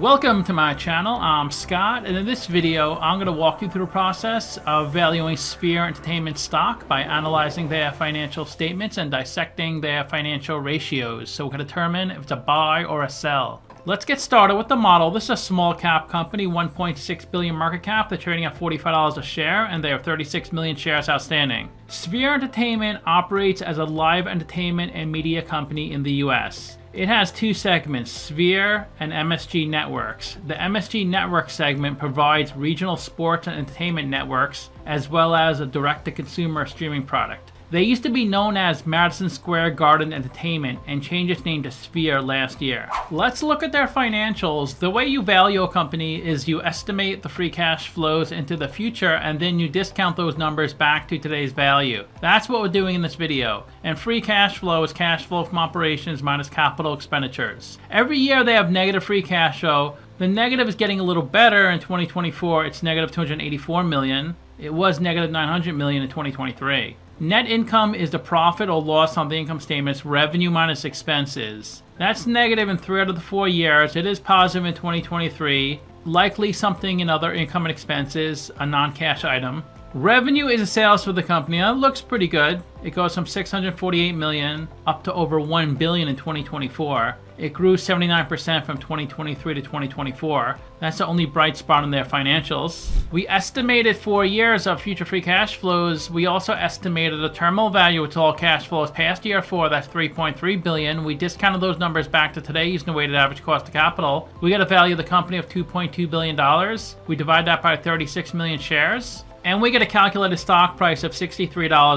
Welcome to my channel. I'm Scott, and in this video I'm going to walk you through the process of valuing Sphere Entertainment stock by analyzing their financial statements and dissecting their financial ratios so we can determine if it's a buy or a sell. Let's get started with the model. This is a small cap company, 1.6 billion market cap. They're trading at $45 a share, and they have 36 million shares outstanding. Sphere Entertainment operates as a live entertainment and media company in the US. It has two segments, Sphere and MSG Networks. The MSG Network segment provides regional sports and entertainment networks, as well as a direct-to-consumer streaming product. They used to be known as Madison Square Garden Entertainment and changed its name to Sphere last year. Let's look at their financials. The way you value a company is you estimate the free cash flows into the future, and then you discount those numbers back to today's value. That's what we're doing in this video. And free cash flow is cash flow from operations minus capital expenditures. Every year they have negative free cash flow. The negative is getting a little better. In 2024, it's negative $284 million. It was negative $900 million in 2023. Net income is the profit or loss on the income statements, revenue minus expenses. That's negative in 3 out of the 4 years. It is positive in 2023. Likely something in other income and expenses, a non-cash item. Revenue is the sales for the company. That looks pretty good. It goes from 648 million up to over 1 billion in 2024. It grew 79% from 2023 to 2024. That's the only bright spot in their financials. We estimated 4 years of future free cash flows. We also estimated a terminal value of all cash flows past year 4. That's 3.3 billion. We discounted those numbers back to today using the weighted average cost of capital. We got a value of the company of $2.2 billion. We divide that by 36 million shares. And we get a calculated stock price of $63.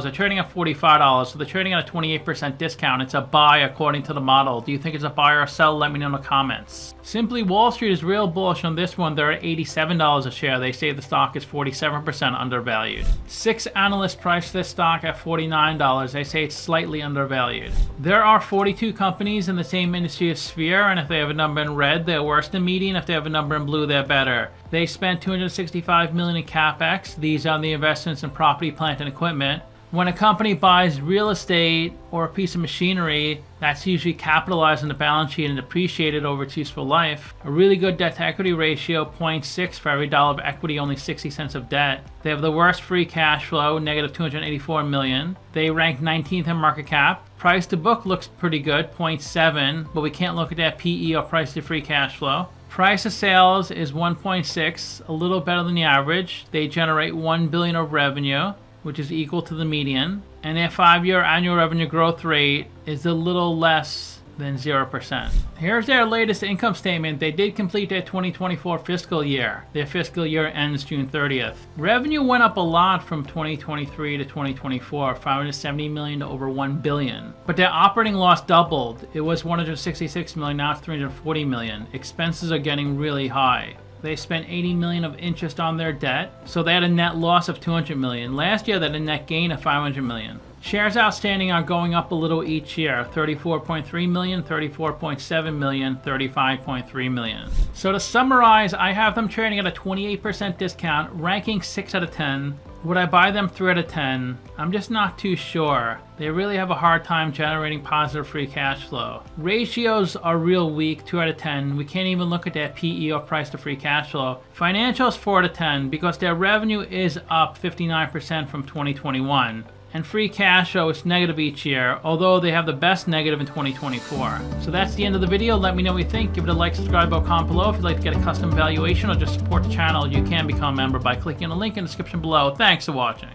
They're trading at $45, so they're trading at a 28% discount. It's a buy according to the model. Do you think it's a buy or a sell? Let me know in the comments. Simply Wall Street is real bullish on this one. They're at $87 a share. They say the stock is 47% undervalued. 6 analysts priced this stock at $49. They say it's slightly undervalued. There are 42 companies in the same industry as Sphere, and if they have a number in red, they're worse than median. If they have a number in blue, they're better. They spent $265 million in CapEx. These are the investments in property, plant, and equipment. When a company buys real estate or a piece of machinery, that's usually capitalized on the balance sheet and depreciated over its useful life. A really good debt to equity ratio, 0.6 for every dollar of equity, only 60 cents of debt. They have the worst free cash flow, negative $284 million. They rank 19th in market cap. Price to book looks pretty good, 0.7, but we can't look at that PE or price to free cash flow. Price to sales is 1.6, a little better than the average. They generate $1 billion of revenue, which is equal to the median, and their 5-year annual revenue growth rate is a little less than 0%. Here's their latest income statement. They did complete their 2024 fiscal year. Their fiscal year ends June 30th. Revenue went up a lot from 2023 to 2024, $570 million to over $1 billion. But their operating loss doubled. It was $166 million, now it's $340 million. Expenses are getting really high. They spent $80 million of interest on their debt, so they had a net loss of $200 million. Last year, they had a net gain of $500 million. Shares outstanding are going up a little each year, 34.3 million, 34.7 million, 35.3 million. So to summarize, I have them trading at a 28% discount, ranking 6 out of 10. Would I buy them 3 out of 10? I'm just not too sure. They really have a hard time generating positive free cash flow. Ratios are real weak, 2 out of 10. We can't even look at their PE or price to free cash flow. Financials 4 out of 10 because their revenue is up 59% from 2021. And free cash flow is negative each year, although they have the best negative in 2024. So that's the end of the video. Let me know what you think. Give it a like, subscribe, or comment below. If you'd like to get a custom valuation or just support the channel, you can become a member by clicking on the link in the description below. Thanks for watching.